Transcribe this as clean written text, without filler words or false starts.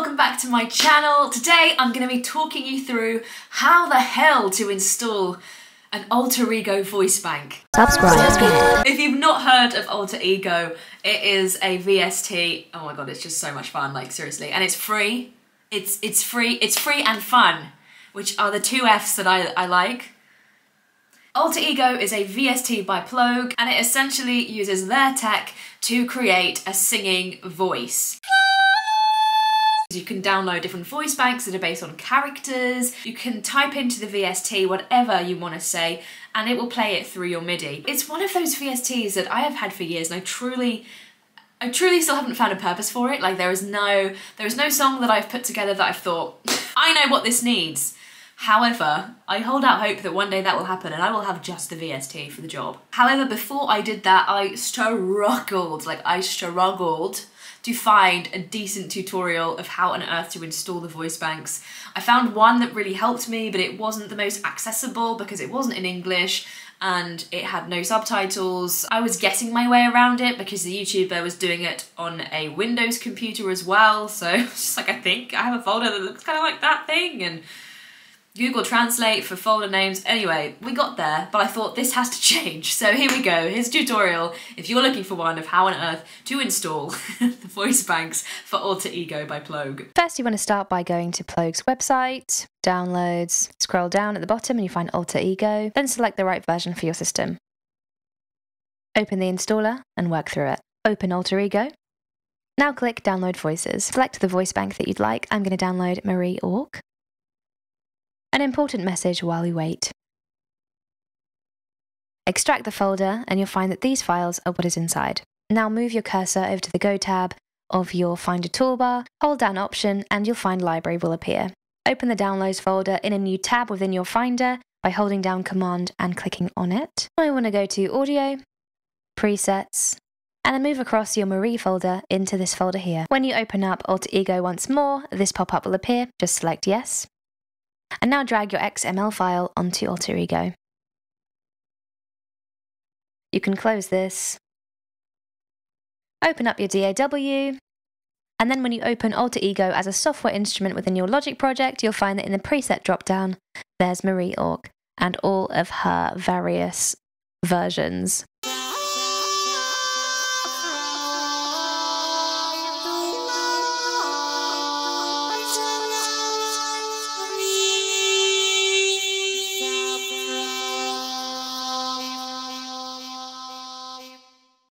welcome back to my channel. Today I'm going to be talking you through how the hell to install an Alter Ego voice bank. Subscribe. If you've not heard of Alter Ego, it is a VST. Oh my god, it's just so much fun, like seriously. And it's free. It's free and fun, which are the two F's that I like. Alter Ego is a VST by Plogue, and it essentially uses their tech to create a singing voice. You can download different voice banks that are based on characters. You can type into the VST whatever you want to say, and it will play it through your MIDI. It's one of those VSTs that I have had for years, and I truly still haven't found a purpose for it. Like there is no song that I've put together that I've thought, I know what this needs. However, I hold out hope that one day that will happen and I will have just the VST for the job. However, before I did that, I struggled to find a decent tutorial of how on earth to install the voice banks. I found one that really helped me, but it wasn't the most accessible because it wasn't in English and it had no subtitles. I was getting my way around it because the YouTuber was doing it on a Windows computer as well. So it's just like, I think I have a folder that looks kind of like that thing, and Google Translate for folder names. Anyway, we got there, but I thought this has to change. So here we go, here's a tutorial, if you're looking for one, of how on earth to install the voice banks for Alter Ego by Plogue. First, you want to start by going to Plogue's website, downloads, scroll down at the bottom and you find Alter Ego, then select the right version for your system. Open the installer and work through it. Open Alter Ego. Now click Download Voices. Select the voice bank that you'd like. I'm going to download Marie Ork. An important message while we wait. Extract the folder and you'll find that these files are what is inside. Now move your cursor over to the Go tab of your Finder toolbar, hold down Option and you'll find Library will appear. Open the Downloads folder in a new tab within your Finder by holding down Command and clicking on it. I want to go to Audio, Presets, and then move across your Marie folder into this folder here. When you open up Alter Ego once more, this pop-up will appear. Just select Yes. And now drag your XML file onto Alter Ego. You can close this, open up your DAW, and then when you open Alter Ego as a software instrument within your Logic project, you'll find that in the preset drop-down, there's Marie Ork and all of her various versions.